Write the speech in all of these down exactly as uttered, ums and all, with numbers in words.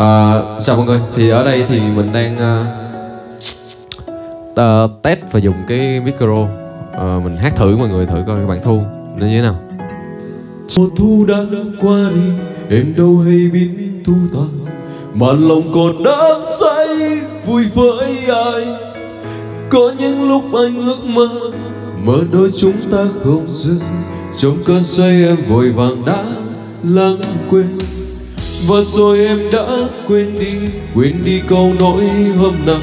À, chào mọi người, thì ở đây thì mình đang uh, uh, test và dùng cái micro. uh, Mình hát thử mọi người thử coi các bạn thu nó như thế nào. Mùa thu đã, đã qua đi, em đâu hay biết thu ta, mà lòng còn đã say vui với ai. Có những lúc anh ước mơ, mơ đôi chúng ta không dừng. Trong cơn say em vội vàng đã lãng quên, và rồi em đã quên đi, quên đi câu nỗi hôm nào.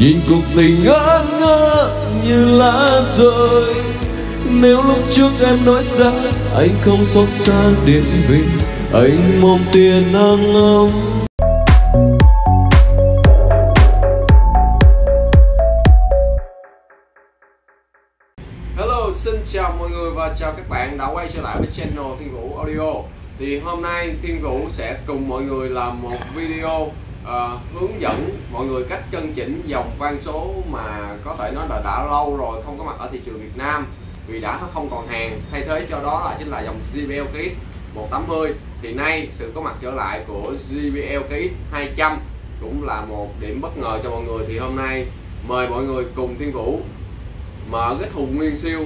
Nhìn cuộc tình ngỡ ngỡ như lá rơi. Nếu lúc trước em nói ra, anh không xót xa đến mình. Anh mong tia nắng ấm. Hello, xin chào mọi người và chào các bạn đã quay trở lại với channel Thiên Vũ Audio. Thì hôm nay Thiên Vũ sẽ cùng mọi người làm một video uh, hướng dẫn mọi người cách cân chỉnh dòng van số mà có thể nói là đã lâu rồi không có mặt ở thị trường Việt Nam, vì đã không còn hàng. Thay thế cho đó là chính là dòng gi bê lờ K X một tám mươi. Thì nay sự có mặt trở lại của gi bê lờ K X hai trăm cũng là một điểm bất ngờ cho mọi người. Thì hôm nay mời mọi người cùng Thiên Vũ mở cái thùng nguyên siêu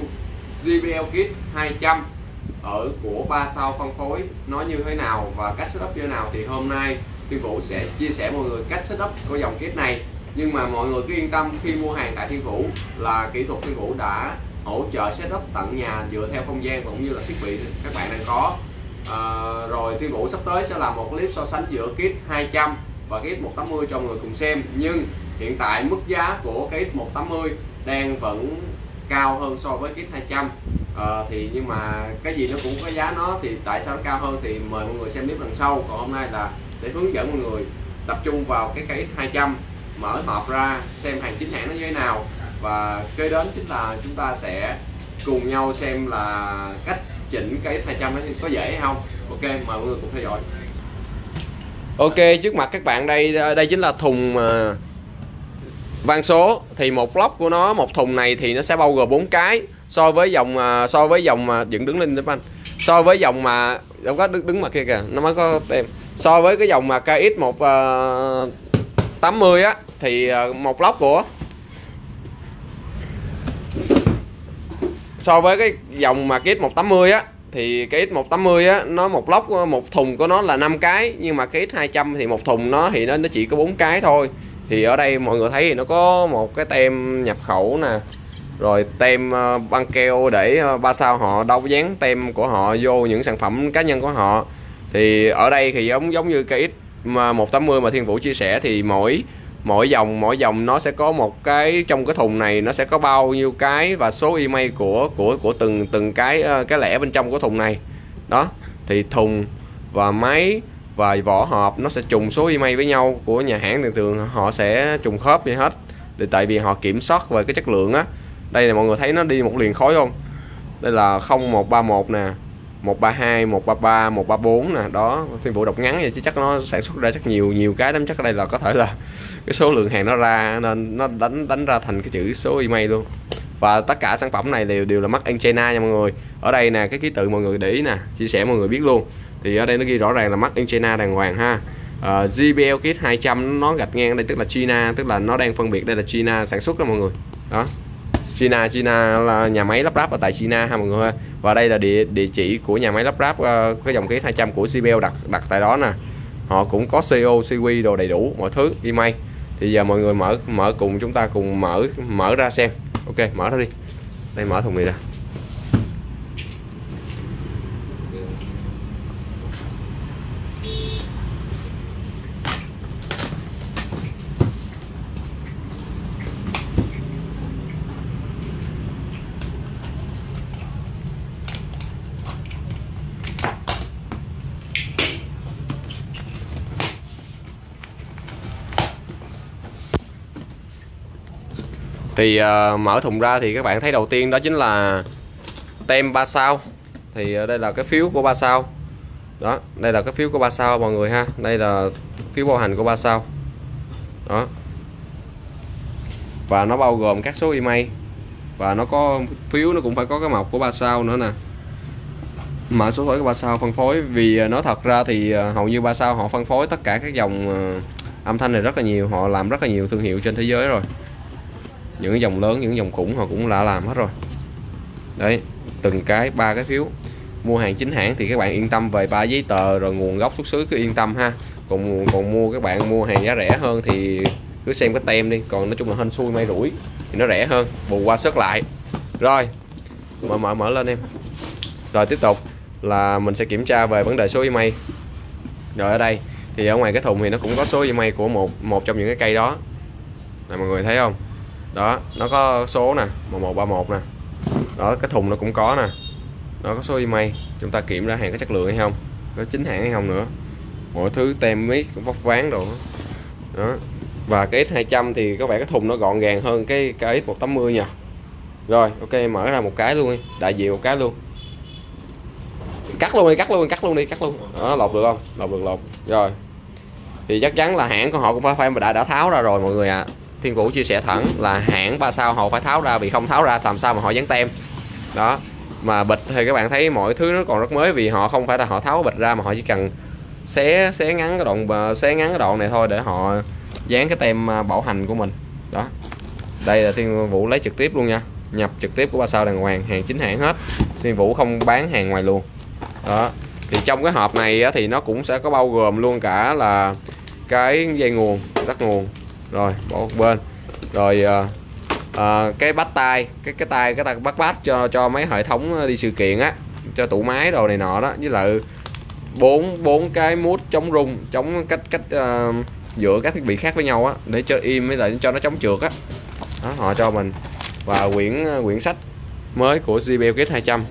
gi bê lờ K X hai trăm ở của ba sao phân phối nó như thế nào và cách setup như thế nào. Thì hôm nay Thiên Vũ sẽ chia sẻ mọi người cách setup của dòng kit này, nhưng mà mọi người cứ yên tâm, khi mua hàng tại Thiên Vũ là kỹ thuật Thiên Vũ đã hỗ trợ setup tận nhà dựa theo không gian cũng như là thiết bị các bạn đang có. À, rồi Thiên Vũ sắp tới sẽ làm một clip so sánh giữa kit hai trăm và kit một tám mươi cho mọi người cùng xem, nhưng hiện tại mức giá của kit một tám mươi đang vẫn cao hơn so với kit hai trăm. Ờ, thì nhưng mà cái gì nó cũng có giá nó, thì tại sao nó cao hơn thì mời mọi người xem clip lần sau. Còn hôm nay là sẽ hướng dẫn mọi người tập trung vào cái K X hai trăm, mở hộp ra xem hàng chính hãng nó như thế nào, và kế đến chính là chúng ta sẽ cùng nhau xem là cách chỉnh K X hai trăm nó có dễ hay không. Ok, mời mọi người cùng theo dõi. Ok, trước mặt các bạn đây đây chính là thùng uh, van số. Thì một block của nó, một thùng này thì nó sẽ bao gồm bốn cái. So với dòng so với dòng mà dựng đứng lên đó anh. So với dòng mà đâu có đứng đứng mặt kia kìa, nó mới có tem. So với cái dòng mà K X một tám mươi á thì một block của So với cái dòng mà K X một tám mươi á thì K X một tám mươi á nó một block một thùng của nó là năm cái, nhưng mà K X hai trăm thì một thùng nó thì nó nó chỉ có bốn cái thôi. Thì ở đây mọi người thấy thì nó có một cái tem nhập khẩu nè, rồi tem băng keo để ba sao họ đâu dán tem của họ vô những sản phẩm cá nhân của họ. Thì ở đây thì giống giống như cái K X một tám mươi mà Thiên Vũ chia sẻ thì mỗi mỗi dòng mỗi dòng nó sẽ có một cái, trong cái thùng này nó sẽ có bao nhiêu cái và số email của của của từng từng cái cái lẻ bên trong của thùng này đó. Thì thùng và máy và vỏ hộp nó sẽ trùng số email với nhau của nhà hãng, thường thường họ sẽ trùng khớp như hết để tại vì họ kiểm soát về cái chất lượng á. Đây là mọi người thấy nó đi một liền khối không? Đây là không một ba một nè, một ba hai, một ba ba, một ba bốn nè. Đó, Thiên Vũ đọc ngắn vậy chứ chắc nó sản xuất ra chắc nhiều nhiều cái lắm, chắc ở đây là có thể là cái số lượng hàng nó ra nên nó đánh đánh ra thành cái chữ số email luôn. Và tất cả sản phẩm này đều đều là made in China nha mọi người. Ở đây nè, cái ký tự mọi người để ý nè, chia sẻ mọi người biết luôn. Thì ở đây nó ghi rõ ràng là made in China đàng hoàng ha. Uh, gi bê lờ K X hai trăm nó gạch ngang đây tức là China, tức là nó đang phân biệt đây là China sản xuất đó mọi người. Đó. China, China là nhà máy lắp ráp ở tại China ha mọi người. Và đây là địa địa chỉ của nhà máy lắp ráp uh, cái dòng K X hai trăm của gi bê lờ đặt đặt tại đó nè. Họ cũng có xê ô, xê quy đồ đầy đủ mọi thứ, email. Thì giờ mọi người mở mở cùng chúng ta cùng mở mở ra xem. Ok, mở ra đi. Đây mở thùng này ra. Thì uh, mở thùng ra thì các bạn thấy đầu tiên đó chính là tem ba sao. Thì uh, đây là cái phiếu của ba sao. Đó, đây là cái phiếu của ba sao mọi người ha. Đây là phiếu bảo hành của ba sao. Đó. Và nó bao gồm các số email. Và nó có phiếu, nó cũng phải có cái mộc của ba sao nữa nè. mã số phối của ba sao phân phối. Vì nói thật ra thì hầu như ba sao họ phân phối tất cả các dòng âm thanh này rất là nhiều, họ làm rất là nhiều thương hiệu trên thế giới rồi, những dòng lớn những dòng khủng họ cũng đã làm hết rồi đấy. Từng cái ba cái phiếu mua hàng chính hãng thì các bạn yên tâm về ba giấy tờ rồi nguồn gốc xuất xứ cứ yên tâm ha. Còn còn mua các bạn mua hàng giá rẻ hơn thì cứ xem cái tem đi, còn nói chung là hên xui may rủi thì nó rẻ hơn bù qua sớt lại. Rồi mở mở mở lên em. Rồi tiếp tục là mình sẽ kiểm tra về vấn đề số email. Rồi ở đây thì ở ngoài cái thùng thì nó cũng có số email của một một trong những cái cây đó này, mọi người thấy không đó, nó có số nè một một ba một nè đó, cái thùng nó cũng có nè, nó có số email. Chúng ta kiểm ra hàng có chất lượng hay không, có chính hãng hay không nữa, mọi thứ tem miết vóc ván đồ đó. Và cái X hai trăm thì có vẻ cái thùng nó gọn gàng hơn cái cái X một tám mươi nha. Rồi ok, mở ra một cái luôn đi, đại diện một cái luôn, cắt luôn đi, cắt luôn cắt luôn đi cắt luôn đó, lột được không, lột được lột rồi. Thì chắc chắn là hãng của họ cũng phải đã đã tháo ra rồi mọi người ạ. À, Thiên Vũ chia sẻ thẳng là hãng ba sao họ phải tháo ra, vì không tháo ra làm sao mà họ dán tem đó. Mà bịch thì các bạn thấy mọi thứ nó còn rất mới, vì họ không phải là họ tháo bịch ra mà họ chỉ cần xé xé ngắn cái đoạn xé ngắn cái đoạn này thôi để họ dán cái tem bảo hành của mình đó. Đây là Thiên Vũ lấy trực tiếp luôn nha, nhập trực tiếp của ba sao đàng hoàng, hàng chính hãng hết, Thiên Vũ không bán hàng ngoài luôn đó. Thì trong cái hộp này thì nó cũng sẽ có bao gồm luôn cả là cái dây nguồn, rắc nguồn, rồi bỏ một bên, rồi à, cái bắt tay, cái cái tay cái tay bắt bát cho cho mấy hệ thống đi sự kiện á, cho tủ máy đồ này nọ đó, với lại bốn bốn cái mút chống rung, chống cách cách uh, giữa các thiết bị khác với nhau á, để cho im với lại cho nó chống trượt á đó. Họ cho mình và quyển quyển sách mới của gi bê lờ K X hai trăm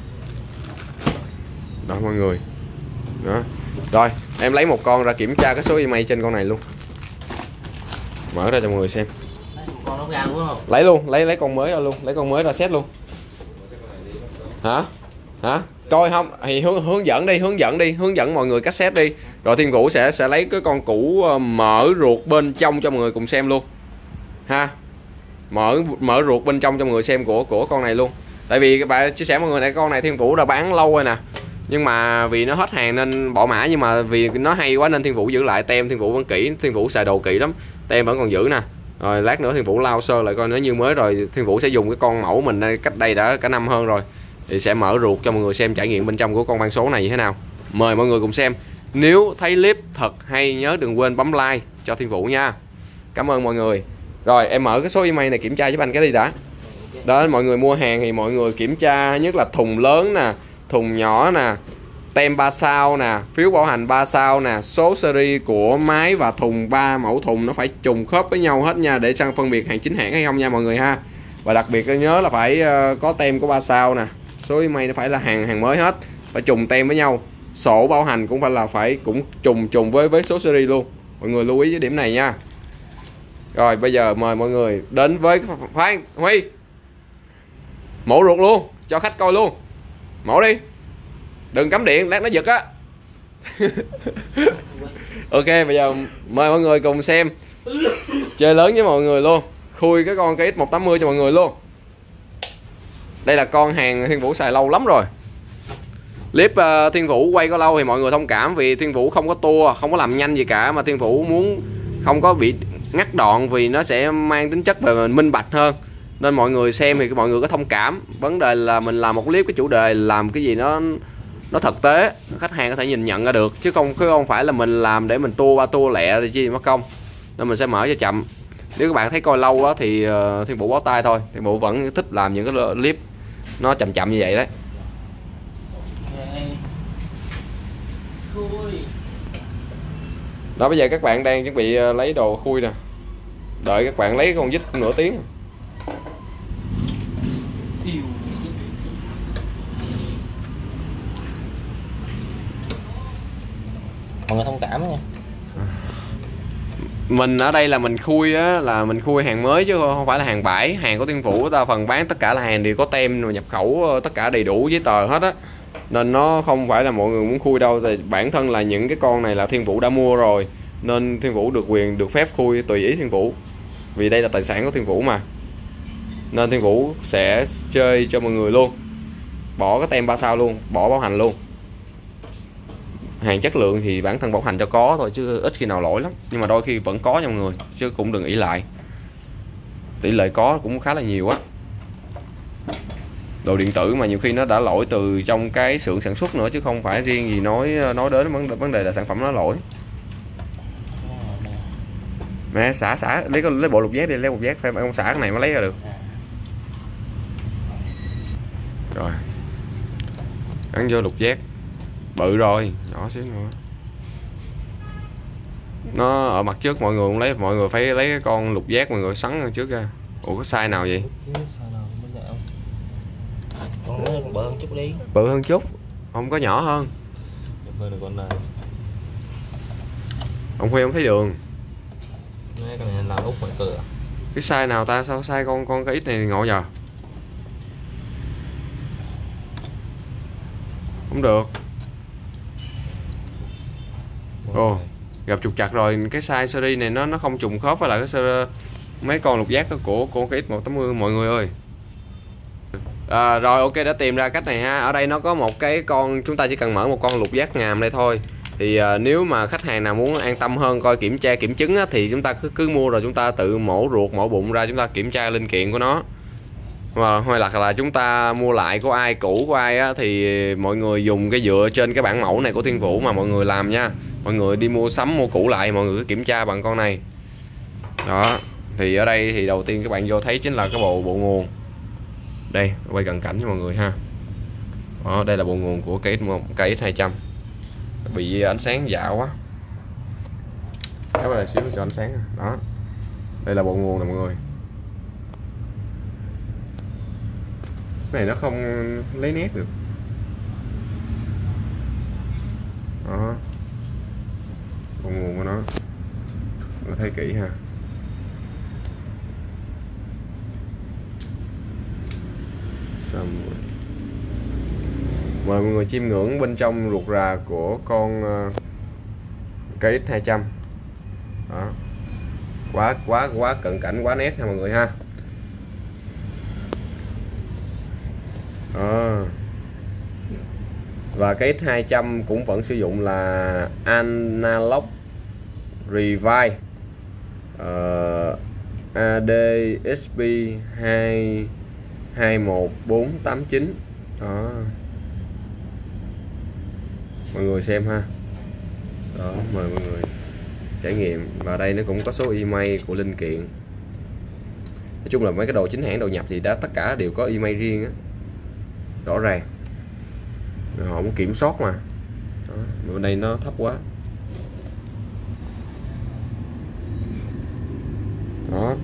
đó mọi người đó. Rồi em lấy một con ra kiểm tra cái số email trên con này luôn, mở ra cho mọi người xem. Lấy luôn, lấy lấy con mới ra luôn, lấy con mới ra xét luôn hả hả coi không thì hướng hướng dẫn đi hướng dẫn đi hướng dẫn mọi người cách xét đi. Rồi Thiên Vũ sẽ sẽ lấy cái con cũ mở ruột bên trong cho mọi người cùng xem luôn ha, mở mở ruột bên trong cho mọi người xem của của con này luôn. Tại vì các bạn chia sẻ mọi người này, con này Thiên Vũ đã bán lâu rồi nè, nhưng mà vì nó hết hàng nên bỏ mã, nhưng mà vì nó hay quá nên Thiên Vũ giữ lại tem. Thiên Vũ vẫn kỹ, Thiên Vũ xài đồ kỹ lắm, tem vẫn còn giữ nè. Rồi lát nữa Thiên Vũ lau sơ lại coi nó như mới, rồi Thiên Vũ sẽ dùng cái con mẫu mình đây, cách đây đã cả năm hơn rồi, thì sẽ mở ruột cho mọi người xem trải nghiệm bên trong của con mang số này như thế nào. Mời mọi người cùng xem. Nếu thấy clip thật hay nhớ đừng quên bấm like cho Thiên Vũ nha. Cảm ơn mọi người. Rồi em mở cái số email này kiểm tra giúp anh cái đi đã. Đó, mọi người mua hàng thì mọi người kiểm tra nhất là thùng lớn nè, thùng nhỏ nè, tem ba sao nè, phiếu bảo hành ba sao nè, số series của máy và thùng, ba mẫu thùng nó phải trùng khớp với nhau hết nha, để sang phân biệt hàng chính hãng hay không nha mọi người ha. Và đặc biệt nhớ là phải có tem của ba sao nè, số email nó phải là hàng hàng mới hết, phải trùng tem với nhau, sổ bảo hành cũng phải là phải cũng trùng trùng với với số series luôn. Mọi người lưu ý với điểm này nha. Rồi bây giờ mời mọi người đến với Phan Huy, mổ ruột luôn cho khách coi luôn, mổ đi, đừng cắm điện lát nó giật á. Ok bây giờ mời mọi người cùng xem, chơi lớn với mọi người luôn, khui cái con cái X một tám mươi cho mọi người luôn. Đây là con hàng Thiên Vũ xài lâu lắm rồi. Clip uh, Thiên Vũ quay có lâu thì mọi người thông cảm, vì Thiên Vũ không có tua, không có làm nhanh gì cả, mà Thiên Vũ muốn không có bị ngắt đoạn vì nó sẽ mang tính chất về minh bạch hơn. Nên mọi người xem thì mọi người có thông cảm. Vấn đề là mình làm một clip cái chủ đề làm cái gì nó nó thực tế, khách hàng có thể nhìn nhận ra được, chứ không chứ không phải là mình làm để mình tua ba tua lẹ thì chi mất công. Nên mình sẽ mở cho chậm. Nếu các bạn thấy coi lâu quá thì uh, Thiên Vũ bó tay thôi. Thiên Vũ vẫn thích làm những cái clip nó chậm chậm như vậy đấy. Đó bây giờ các bạn đang chuẩn bị lấy đồ khui nè, đợi các bạn lấy con vít cũng nửa tiếng. Mọi người thông cảm nha. Mình ở đây là mình khui á, là mình khui hàng mới chứ không phải là hàng bãi. Hàng của Thiên Vũ ta phần bán tất cả là hàng đều có tem rồi, nhập khẩu tất cả đầy đủ giấy tờ hết á, nên nó không phải là mọi người muốn khui đâu. Thì bản thân là những cái con này là Thiên Vũ đã mua rồi, nên Thiên Vũ được quyền được phép khui tùy ý Thiên Vũ, vì đây là tài sản của Thiên Vũ mà, nên Thiên Vũ sẽ chơi cho mọi người luôn, bỏ cái tem ba sao luôn, bỏ bảo hành luôn. hàng chất lượng thì bản thân bảo hành cho có thôi chứ ít khi nào lỗi lắm, nhưng mà đôi khi vẫn có nha mọi người, chứ cũng đừng ỷ lại, tỷ lệ có cũng khá là nhiều á. Đồ điện tử mà nhiều khi nó đã lỗi từ trong cái xưởng sản xuất nữa chứ không phải riêng gì nói nói đến vấn đề, vấn đề là sản phẩm nó lỗi. Mẹ xả xả lấy lấy bộ lục giác đi, lấy một giác phải không, xả cái này mới lấy ra được. Rồi gắn vô lục giác bự rồi, nhỏ xíu nữa. Nó ở mặt trước mọi người cũng lấy, mọi người phải lấy cái con lục giác mọi người sắn trước ra. Ủa có size nào vậy? Con bự hơn chút đi. Bự hơn chút, không có nhỏ hơn. Ông Huy không thấy đường. Cái này là út ngoài cửa. Cái size nào ta, sao size con con cái ít này ngộ giờ? Không được. Ồ, gặp trục trặc rồi, cái size series này nó nó không trùng khớp với lại cái series, mấy con lục giác của của cái X một tám mươi mọi người ơi. À, rồi ok, đã tìm ra cách này ha. Ở đây nó có một cái con, chúng ta chỉ cần mở một con lục giác ngàm đây thôi. Thì à, nếu mà khách hàng nào muốn an tâm hơn coi kiểm tra kiểm chứng á, thì chúng ta cứ cứ mua rồi chúng ta tự mổ ruột mổ bụng ra, chúng ta kiểm tra linh kiện của nó. Và hoặc là, là chúng ta mua lại của ai cũ của ai á, thì mọi người dùng cái dựa trên cái bản mẫu này của Thiên Vũ mà mọi người làm nha. Mọi người đi mua sắm mua cũ lại mọi người cứ kiểm tra bằng con này. Đó, thì ở đây thì đầu tiên các bạn vô thấy chính là cái bộ bộ nguồn. Đây, quay cận cảnh cho mọi người ha. Đó, đây là bộ nguồn của cái K X hai trăm. Bị ánh sáng dạo quá. Kéo lại xíu cho ánh sáng. Đó. Đây là bộ nguồn nè mọi người. Cái này nó không lấy nét được. Đó. Bộ nguồn của nó. Mình thấy kỹ ha. Mời mọi người chiêm ngưỡng bên trong ruột rà của con K X hai trăm. Đó. Quá quá quá cận cảnh, quá nét ha mọi người ha. Đó. Và cái K X hai trăm cũng vẫn sử dụng là analog revive uh, A D X P hai hai một bốn tám chín. Đó. Mọi người xem ha. Đó, mời mọi người trải nghiệm. Và đây nó cũng có số email của linh kiện. Nói chung là mấy cái đồ chính hãng, đồ nhập thì đã tất cả đều có email riêng á. Rõ ràng. Rồi họ muốn kiểm soát mà. Đó, bên đây nó thấp quá. Đó.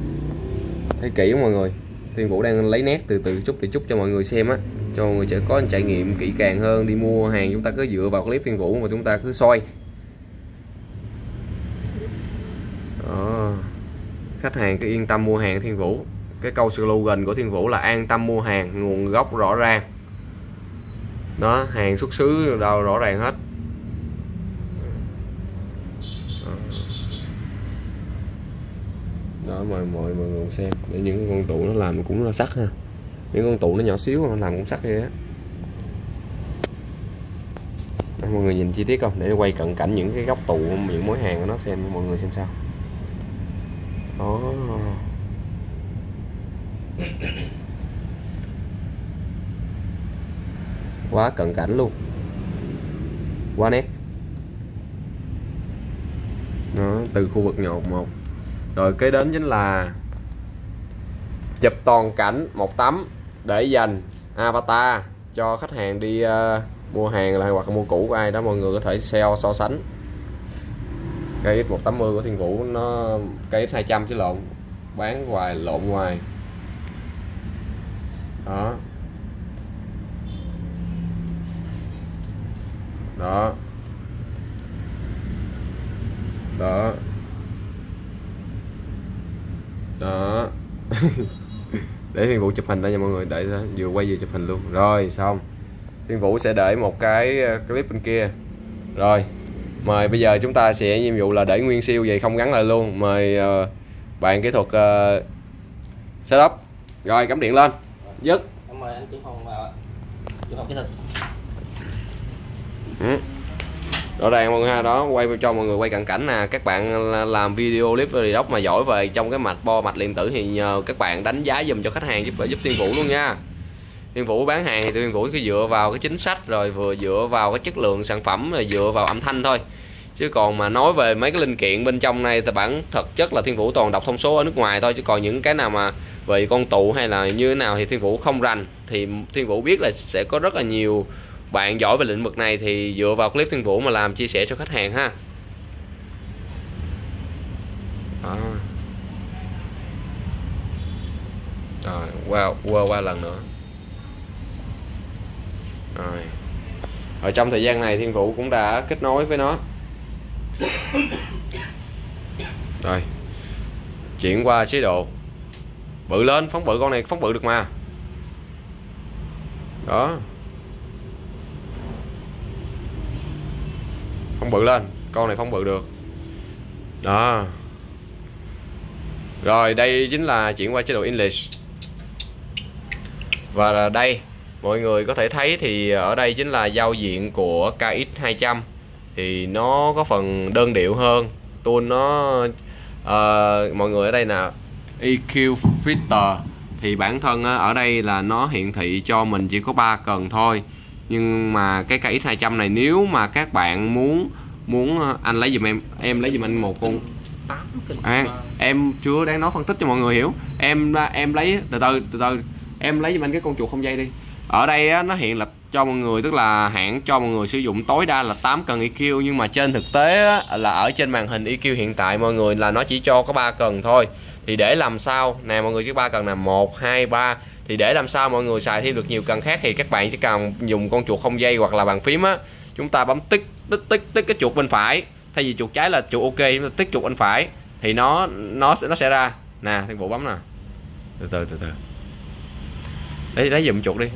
Thấy kỹ không mọi người? Thiên Vũ đang lấy nét từ từ chút để chút cho mọi người xem á, cho mọi người sẽ có trải nghiệm kỹ càng hơn. Đi mua hàng chúng ta cứ dựa vào clip Thiên Vũ mà chúng ta cứ soi. Đó. Khách hàng cứ yên tâm mua hàng Thiên Vũ. Cái câu slogan của Thiên Vũ là an tâm mua hàng, nguồn gốc rõ ràng. Đó, hàng xuất xứ đâu rõ ràng hết. Đó, mời mọi người xem. Để những con tụ nó làm cũng là sắc ha. Những con tụ nó nhỏ xíu nó làm cũng sắc ghê á. Mọi người nhìn chi tiết không? Để quay cận cảnh những cái góc tụ, những mối hàng của nó xem, mọi người xem sao. Đó. Quá cận cảnh luôn. Quá nét. Đó, từ khu vực nhột một. Rồi kế đến chính là chụp toàn cảnh một tấm để dành avatar cho khách hàng đi uh, mua hàng là hoặc là mua cũ của ai đó, mọi người có thể sell so sánh. Cái K X một tám mươi của Thiên Vũ nó cái K X hai trăm chứ lộn, bán hoài lộn hoài. Đó. Đó. Đó. Đó. Để Thiên Vũ chụp hình ra nha mọi người, để vừa quay vừa chụp hình luôn. Rồi xong. Thiên Vũ sẽ để một cái clip bên kia. Rồi. Mời bây giờ chúng ta sẽ nhiệm vụ là để nguyên siêu vậy không gắn lại luôn. Mời uh, bạn kỹ thuật uh, setup. Rồi cắm điện lên. Dứt. Cảm ơn anh chủ phòng và chủ phòng kỹ thuật. Ừ. Rõ ràng mọi người ha, đó quay cho mọi người quay cận cảnh nè. Các bạn làm video clip gì đó mà giỏi về trong cái mạch bo mạch điện tử thì nhờ các bạn đánh giá dùm cho khách hàng, giúp giúp Thiên Vũ luôn nha. Thiên Vũ bán hàng thì Thiên Vũ cứ dựa vào cái chính sách, rồi vừa dựa vào cái chất lượng sản phẩm, rồi dựa vào âm thanh thôi. Chứ còn mà nói về mấy cái linh kiện bên trong này thì bản thực chất là Thiên Vũ toàn đọc thông số ở nước ngoài thôi. Chứ còn những cái nào mà về con tụ hay là như thế nào thì Thiên Vũ không rành. Thì Thiên Vũ biết là sẽ có rất là nhiều bạn giỏi về lĩnh vực này thì dựa vào clip Thiên Vũ mà làm chia sẻ cho khách hàng ha. Đó. Rồi, qua, qua, qua lần nữa. Rồi. Ở trong thời gian này Thiên Vũ cũng đã kết nối với nó. Rồi. Chuyển qua chế độ bự lên, phóng bự, con này phóng bự được mà. Đó. Phóng bự lên, con này phóng bự được. Đó. Rồi đây chính là chuyển qua chế độ English. Và đây mọi người có thể thấy thì ở đây chính là giao diện của K X hai trăm. Thì nó có phần đơn điệu hơn. Tool nó uh, mọi người ở đây nè, E Q filter thì bản thân ở đây là nó hiển thị cho mình chỉ có ba cần thôi. Nhưng mà cái K X hai trăm này nếu mà các bạn muốn muốn anh lấy giùm em, em lấy giùm anh một con à, em chưa đang nói phân tích cho mọi người hiểu. Em em lấy từ từ từ từ em lấy giùm anh cái con chuột không dây đi. Ở đây á, nó hiện là cho mọi người, tức là hãng cho mọi người sử dụng tối đa là tám cần E Q, nhưng mà trên thực tế á, là ở trên màn hình E Q hiện tại mọi người là nó chỉ cho có ba cần thôi. Thì để làm sao nè mọi người, chứ ba cần là một hai ba, thì để làm sao mọi người xài thêm được nhiều cần khác thì các bạn chỉ cần dùng con chuột không dây hoặc là bàn phím á, chúng ta bấm tích tích tích tích cái chuột bên phải, thay vì chuột trái là chuột OK chúng ta tích chuột bên phải thì nó nó sẽ nó sẽ ra nè. Thiên Vũ bấm nè, từ từ từ từ lấy lấy dùm chuột đi.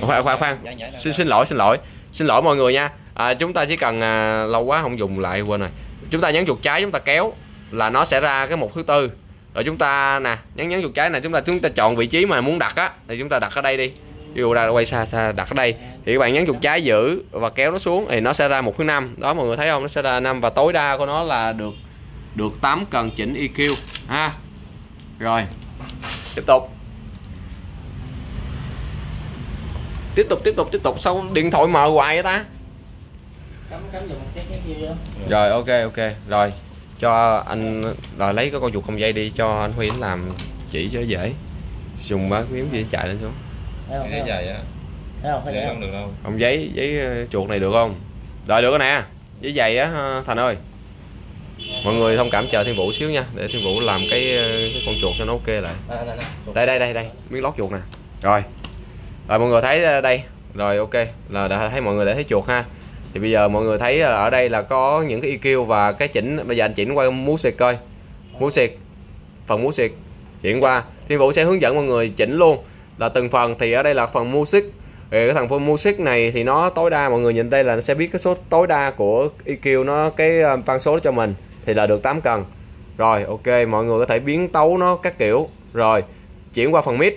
Khoan khoan khoan, xin xin lỗi xin lỗi xin lỗi mọi người nha. À, chúng ta chỉ cần à, lâu quá không dùng lại quên rồi. Chúng ta nhấn chuột trái, chúng ta kéo là nó sẽ ra cái một thứ tư. Rồi chúng ta nè, nhấn nhấn chuột trái này, chúng ta chúng ta chọn vị trí mà muốn đặt á thì chúng ta đặt ở đây đi. Ví dụ ra quay xa xa đặt ở đây thì các bạn nhấn chuột trái giữ và kéo nó xuống thì nó sẽ ra một thứ năm. Đó mọi người thấy không? Nó sẽ ra năm và tối đa của nó là được được tám cần chỉnh E Q ha. Rồi. Tiếp tục. Tiếp tục tiếp tục tiếp tục sao điện thoại mờ hoài vậy ta? Rồi ok ok rồi cho anh rồi lấy cái con chuột không dây đi cho anh Huy làm chỉ cho dễ, dùng bát miếng gì chạy lên xuống. Cái dài á, không được đâu. Không giấy giấy chuột này được không? Rồi được rồi nè, giấy dày á Thành ơi. Mọi người thông cảm chờ Thiên Vũ xíu nha, để Thiên Vũ làm cái, cái con chuột cho nó ok lại. Đây đây đây đây miếng lót chuột nè. Rồi rồi mọi người thấy đây rồi ok là đã thấy, mọi người đã thấy chuột ha. Thì bây giờ mọi người thấy ở đây là có những cái E Q và cái chỉnh. Bây giờ anh chỉnh qua music coi, music phần music chuyển qua. Thiên Vũ sẽ hướng dẫn mọi người chỉnh luôn là từng phần. Thì ở đây là phần music. Thì cái thằng phần music này thì nó tối đa, mọi người nhìn đây là nó sẽ biết cái số tối đa của E Q nó, cái phân số cho mình thì là được tám cần. Rồi ok mọi người có thể biến tấu nó các kiểu. Rồi chuyển qua phần mid,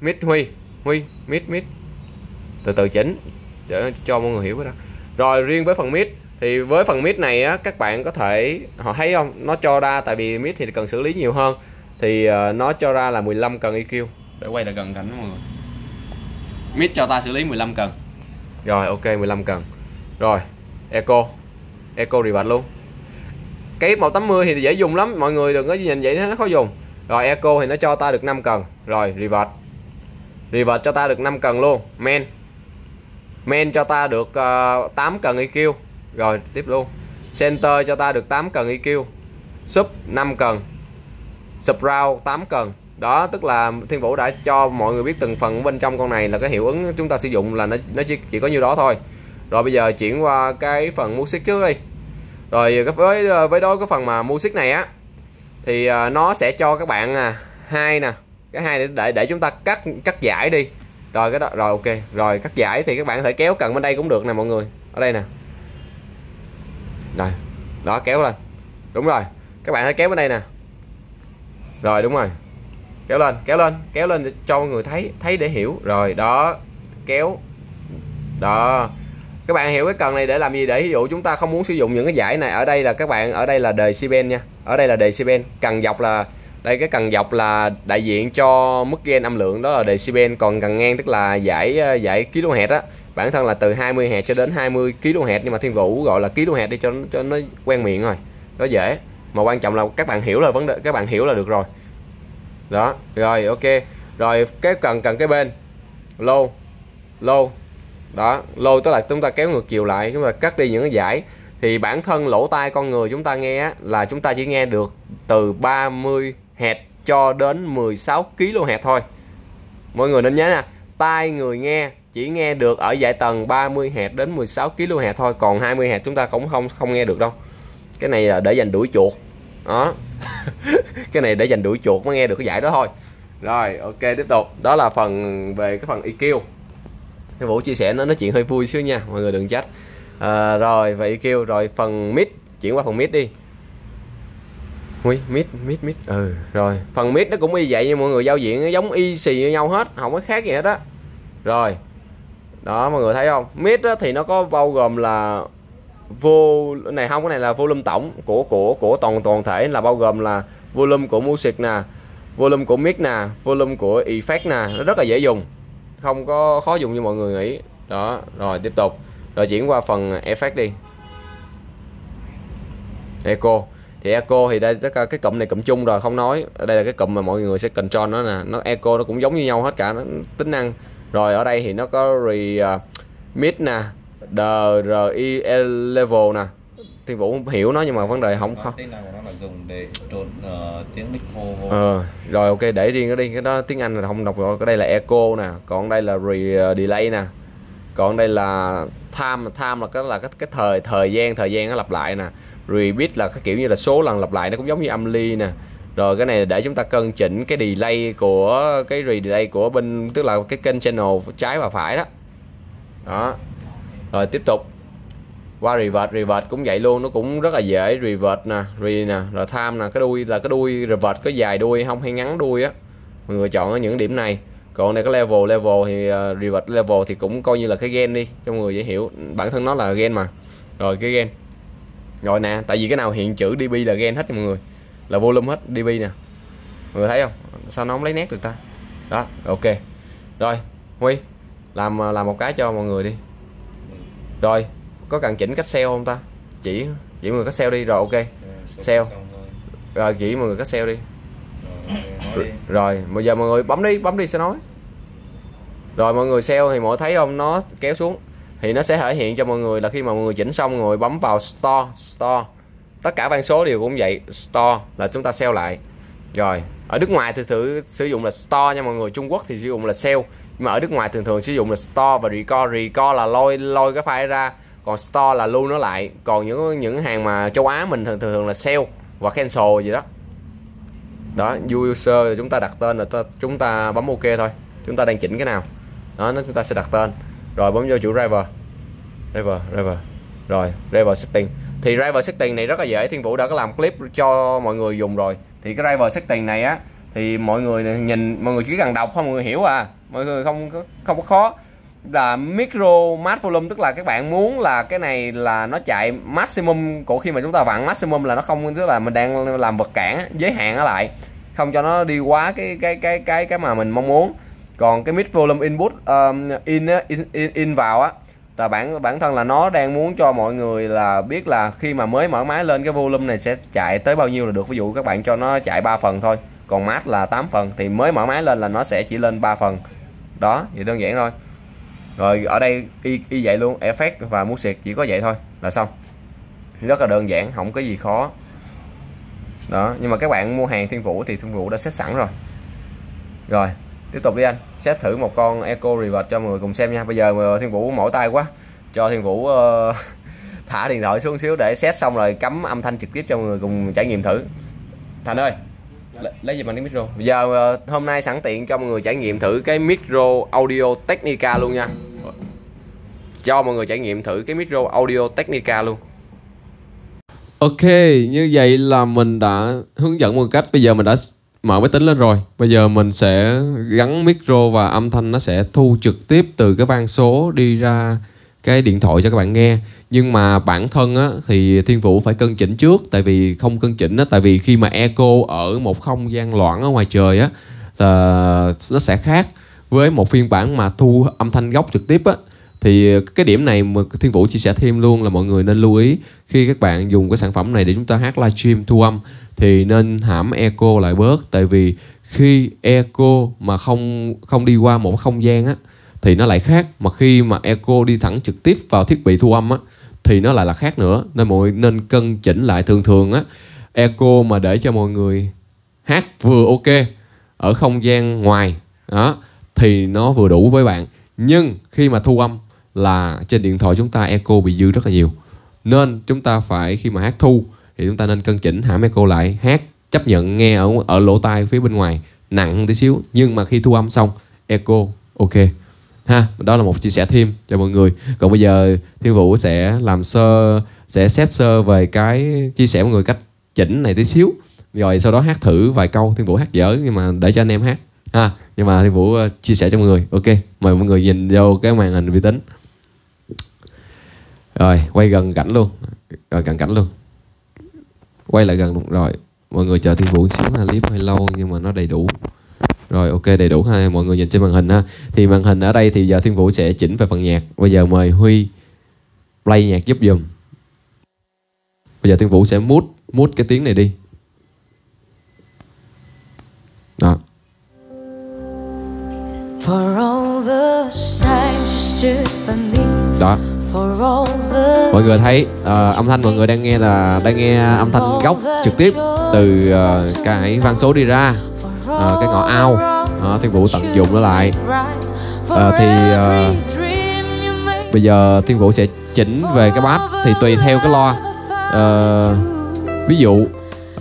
mid Huy Huy mid mid từ từ chỉnh để cho mọi người hiểu cái đó. Rồi riêng với phần mid thì với phần mid này á, các bạn có thể họ thấy không, nó cho ra tại vì mid thì cần xử lý nhiều hơn thì uh, nó cho ra là mười lăm cần E Q. Để quay lại cần cảnh mọi người. Mid cho ta xử lý mười lăm cần. Rồi ok mười lăm cần. Rồi eco eco reverse luôn. Cái một tám mươi thì dễ dùng lắm, mọi người đừng có nhìn vậy nó khó dùng. Rồi eco thì nó cho ta được năm cần. Rồi reverse. Reverse cho ta được năm cần luôn. Main Main cho ta được uh, tám cần E Q. Rồi tiếp luôn. Center cho ta được tám cần E Q. Sub năm cần. Surround tám cần. Đó tức là Thiên Vũ đã cho mọi người biết từng phần bên trong con này là cái hiệu ứng chúng ta sử dụng là nó, nó chỉ, chỉ có nhiêu đó thôi. Rồi bây giờ chuyển qua cái phần music trước đi. Rồi với với đối cái phần mà music này á thì uh, nó sẽ cho các bạn à, hai nè, cái hai để, để để chúng ta cắt cắt giải đi. Rồi cái đó rồi ok. Rồi cắt giải thì các bạn có thể kéo cần bên đây cũng được nè mọi người. Ở đây nè. Rồi. Đó kéo lên. Đúng rồi. Các bạn hãy kéo bên đây nè. Rồi đúng rồi. Kéo lên, kéo lên, kéo lên để cho mọi người thấy, thấy để hiểu. Rồi đó. Kéo đó. Các bạn hiểu cái cần này để làm gì, để ví dụ chúng ta không muốn sử dụng những cái dải này. Ở đây là các bạn, ở đây là decibel nha, ở đây là decibel, cần dọc là đây, cái cần dọc là đại diện cho mức gain âm lượng, đó là decibel, còn cần ngang tức là dải dải kilohertz á, bản thân là từ hai mươi héc cho đến hai mươi ki lô héc, nhưng mà Thiên Vũ gọi là kilohertz đi cho cho nó quen miệng rồi, nó dễ. Mà quan trọng là các bạn hiểu là vấn đề, các bạn hiểu là được rồi. Đó, rồi ok. Rồi cái cần cần cái bên low low. Đó, low tức là chúng ta kéo ngược chiều lại, chúng ta cắt đi những cái dải. Thì bản thân lỗ tai con người chúng ta nghe là chúng ta chỉ nghe được từ ba mươi héc cho đến mười sáu ki lô héc thôi. Mọi người nên nhớ nè, tai người nghe chỉ nghe được ở dải tầng ba mươi héc đến mười sáu ki lô héc thôi, còn hai mươi héc chúng ta cũng không không nghe được đâu. Cái này là để dành đuổi chuột. Đó. Cái này để dành đuổi chuột mới nghe được cái dải đó thôi. Rồi, ok, tiếp tục. Đó là phần về cái phần i kiu. Thiên Vũ chia sẻ nó nói chuyện hơi vui xíu nha, mọi người đừng trách. À, rồi vậy kêu rồi phần mid, chuyển qua phần mid đi. Ui, mid mid mid ừ rồi phần mid nó cũng y vậy nha mọi người, giao diện nó giống y xì như nhau hết, không có khác gì hết đó. Rồi đó mọi người thấy không, mid á, thì nó có bao gồm là vô này không, cái này là volume tổng của của của toàn toàn thể, là bao gồm là volume của music nè, volume của mid nè, volume của effect nè, nó rất là dễ dùng, không có khó dùng như mọi người nghĩ đó. Rồi tiếp tục, rồi chuyển qua phần effect đi. Echo thì echo thì đây tất cả cái cụm này cụm chung rồi không nói, ở đây là cái cụm mà mọi người sẽ control nó nè, nó echo nó cũng giống như nhau hết cả nó, tính năng. Rồi ở đây thì nó có re uh, mid nè, dri level nè, Thiên Vũ không hiểu nó nhưng mà vấn đề không không. Tiếng nào của nó là dùng để trộn uh, tiếng mic thô vô. Ờ, rồi ok để riêng nó đi, cái đó tiếng Anh là không đọc rồi. Cái đây là echo nè, còn đây là re uh, delay nè. Còn đây là time, time là cái là cái cái thời thời gian thời gian nó lặp lại nè. Repeat là cái kiểu như là số lần lặp lại, nó cũng giống như âm ly nè. Rồi cái này là để chúng ta cân chỉnh cái delay của cái re delay của bên, tức là cái kênh channel trái và phải đó. Đó. Rồi tiếp tục qua revert, revert cũng vậy luôn, nó cũng rất là dễ. Revert nè, re nè, rồi time nè, cái đuôi là cái đuôi revert có dài đuôi không hay ngắn đuôi á. Mọi người chọn ở những điểm này. Còn này cái level, level thì uh, revert level thì cũng coi như là cái gain đi cho mọi người dễ hiểu, bản thân nó là gain mà. Rồi cái gain. Rồi nè, tại vì cái nào hiện chữ đê pê là gain hết cho mọi người. Là volume hết, đê pê nè. Mọi người thấy không? Sao nó không lấy nét được ta? Đó, ok. Rồi, Huy làm làm một cái cho mọi người đi. Rồi, có cần chỉnh cách sell không ta? Chỉ chỉ mọi người cách sell đi, rồi ok. Sell. Rồi chỉ mọi người cách sell đi. Rồi bây giờ mọi người bấm đi, bấm đi sẽ nói. Rồi mọi người sell thì mọi thấy không, nó kéo xuống thì nó sẽ thể hiện cho mọi người là khi mà mọi người chỉnh xong rồi bấm vào store, store tất cả ban số đều cũng vậy, store là chúng ta sell lại. Rồi ở nước ngoài thì thử sử dụng là store nha mọi người, Trung Quốc thì sử dụng là sell, nhưng mà ở nước ngoài thường thường sử dụng là store và record. Record là lôi lôi cái file ra, còn store là lưu nó lại. Còn những những hàng mà châu Á mình thường thường là sell và cancel gì đó. Đó, user chúng ta đặt tên là ta, chúng ta bấm ok thôi. Chúng ta đang chỉnh cái nào. Đó, nó chúng ta sẽ đặt tên. Rồi bấm vô chữ driver. Driver, driver. Rồi, driver setting. Thì driver setting này rất là dễ, Thiên Vũ đã có làm clip cho mọi người dùng rồi. Thì cái driver setting này á thì mọi người nhìn, mọi người chỉ cần đọc thôi mọi người hiểu à. Mọi người không có không có khó. Là micro max volume, tức là các bạn muốn là cái này là nó chạy maximum, của khi mà chúng ta vặn maximum là nó không, tức là mình đang làm vật cản giới hạn nó lại, không cho nó đi quá cái cái cái cái cái mà mình mong muốn. Còn cái mid volume input um, in, in in in vào á là bản bản thân là nó đang muốn cho mọi người là biết là khi mà mới mở máy lên cái volume này sẽ chạy tới bao nhiêu là được. Ví dụ các bạn cho nó chạy ba phần thôi, còn max là tám phần thì mới mở máy lên là nó sẽ chỉ lên ba phần. Đó, vậy đơn giản thôi. Rồi ở đây y, y vậy luôn, effect và music chỉ có vậy thôi là xong, rất là đơn giản, không có gì khó đó. Nhưng mà các bạn mua hàng Thiên Vũ thì Thiên Vũ đã set sẵn rồi. Rồi tiếp tục đi anh, set thử một con echo revert cho mọi người cùng xem nha. Bây giờ Thiên Vũ mỏi tay quá, cho Thiên Vũ uh, thả điện thoại xuống xíu để set xong rồi cắm âm thanh trực tiếp cho mọi người cùng trải nghiệm thử. Thành ơi, lấy gì bằng cái micro. Bây giờ hôm nay sẵn tiện cho mọi người trải nghiệm thử cái micro Audio Technica luôn nha. Cho mọi người trải nghiệm thử cái micro Audio Technica luôn. Ok, như vậy là mình đã hướng dẫn một cách. Bây giờ mình đã mở máy tính lên rồi. Bây giờ mình sẽ gắn micro và âm thanh nó sẽ thu trực tiếp từ cái van số đi ra cái điện thoại cho các bạn nghe. Nhưng mà bản thân á, thì Thiên Vũ phải cân chỉnh trước. Tại vì không cân chỉnh á, tại vì khi mà echo ở một không gian loãng ở ngoài trời á, nó sẽ khác với một phiên bản mà thu âm thanh gốc trực tiếp á. Thì cái điểm này mà Thiên Vũ chia sẻ thêm luôn là mọi người nên lưu ý khi các bạn dùng cái sản phẩm này để chúng ta hát livestream thu âm thì nên hãm echo lại bớt. Tại vì khi echo mà không không đi qua một không gian á thì nó lại khác, mà khi mà echo đi thẳng trực tiếp vào thiết bị thu âm á thì nó lại là khác nữa. Nên mọi người nên cân chỉnh lại. Thường thường á, echo mà để cho mọi người hát vừa ok ở không gian ngoài đó thì nó vừa đủ với bạn. Nhưng khi mà thu âm là trên điện thoại chúng ta echo bị dư rất là nhiều, nên chúng ta phải khi mà hát thu thì chúng ta nên cân chỉnh hãm echo lại, hát chấp nhận nghe ở ở lỗ tai phía bên ngoài nặng tí xíu, nhưng mà khi thu âm xong echo ok ha. Đó là một chia sẻ thêm cho mọi người. Còn bây giờ Thiên Vũ sẽ làm sơ, sẽ xét sơ về cái chia sẻ mọi người cách chỉnh này tí xíu, rồi sau đó hát thử vài câu. Thiên Vũ hát dở nhưng mà để cho anh em hát ha, nhưng mà Thiên Vũ chia sẻ cho mọi người. Ok, mời mọi người nhìn vô cái màn hình vi tính. Rồi quay gần cảnh luôn, rồi cận cảnh luôn, quay lại gần luôn. Rồi mọi người chờ Thiên Vũ xíu ha, clip hơi lâu nhưng mà nó đầy đủ. Rồi ok, đầy đủ ha, mọi người nhìn trên màn hình ha. Thì màn hình ở đây thì giờ Thiên Vũ sẽ chỉnh về phần nhạc. Bây giờ mời Huy play nhạc giúp dùm. Bây giờ Thiên Vũ sẽ mute mute cái tiếng này đi. Đó. Đó. Mọi người thấy uh, âm thanh mọi người đang nghe là đang nghe âm thanh gốc trực tiếp từ uh, cái van số đi ra uh, cái ngõ ao. uh, Thiên Vũ tận dụng nó lại. uh, Thì uh, bây giờ Thiên Vũ sẽ chỉnh về cái bass thì tùy theo cái loa. uh, Ví dụ uh,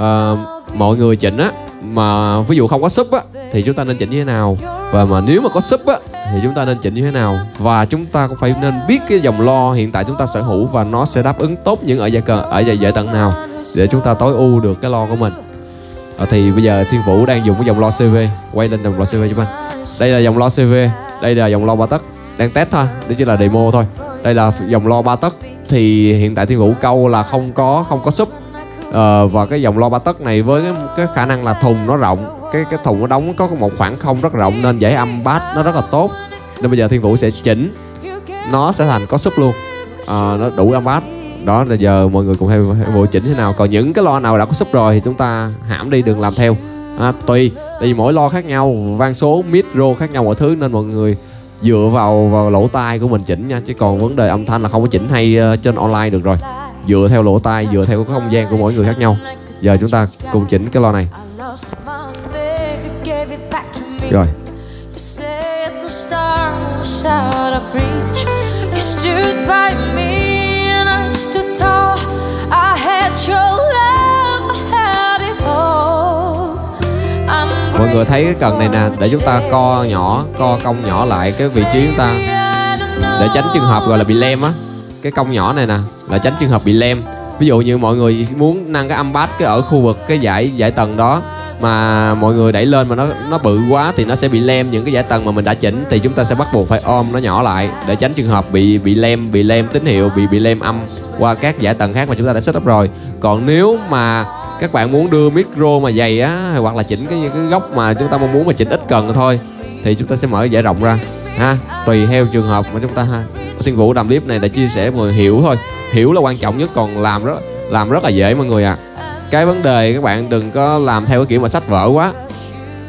mọi người chỉnh á, mà ví dụ không có sub á thì chúng ta nên chỉnh như thế nào, và mà nếu mà có sub á thì chúng ta nên chỉnh như thế nào. Và chúng ta cũng phải nên biết cái dòng lo hiện tại chúng ta sở hữu và nó sẽ đáp ứng tốt những ở dạy ở dạy tận nào để chúng ta tối ưu được cái lo của mình. À, thì bây giờ Thiên Vũ đang dùng cái dòng lo xê vê. Quay lên dòng lo xê vê cho anh. Đây là dòng lo xê vê, đây là dòng lo ba tấc, đang test thôi, đây chỉ là demo thôi. Đây là dòng lo ba tấc thì hiện tại Thiên Vũ câu là không có không có sub. À, và cái dòng lo ba tấc này với cái, cái khả năng là thùng nó rộng, cái cái thùng nó đóng có một khoảng không rất rộng nên dãy âm bass nó rất là tốt. Nên bây giờ Thiên Vũ sẽ chỉnh nó sẽ thành có sub luôn, à, nó đủ âm bass. Đó là giờ mọi người cùng theo Thiên Vũ chỉnh thế nào. Còn những cái lo nào đã có sub rồi thì chúng ta hãm đi, đừng làm theo. à, Tùy, tại vì mỗi lo khác nhau, van số, mid, rô khác nhau mọi thứ, nên mọi người dựa vào vào lỗ tai của mình chỉnh nha. Chứ còn vấn đề âm thanh là không có chỉnh hay uh, trên online được rồi. Dựa theo lỗ tai, dựa theo cái không gian của mỗi người khác nhau. Giờ chúng ta cùng chỉnh cái lo này. Rồi. Mọi người thấy cái cần này nè, để chúng ta co nhỏ, co cong nhỏ lại cái vị trí chúng ta, để tránh trường hợp gọi là bị lem á. Cái cong nhỏ này nè là tránh trường hợp bị lem. Ví dụ như mọi người muốn nâng cái âm bass cái ở khu vực cái dải dải tầng đó mà mọi người đẩy lên mà nó nó bự quá thì nó sẽ bị lem những cái dải tầng mà mình đã chỉnh, thì chúng ta sẽ bắt buộc phải ôm nó nhỏ lại để tránh trường hợp bị bị lem bị lem tín hiệu, bị bị lem âm qua các dải tầng khác mà chúng ta đã setup rồi. Còn nếu mà các bạn muốn đưa micro mà dày á, hoặc là chỉnh cái cái góc mà chúng ta mong muốn mà chỉnh ít cần thôi thì chúng ta sẽ mở dải rộng ra ha, tùy theo trường hợp mà chúng ta ha. Thiên Vũ làm clip này để chia sẻ mọi người hiểu thôi, hiểu là quan trọng nhất, còn làm rất làm rất là dễ mọi người ạ. À. Cái vấn đề các bạn đừng có làm theo cái kiểu mà sách vở quá.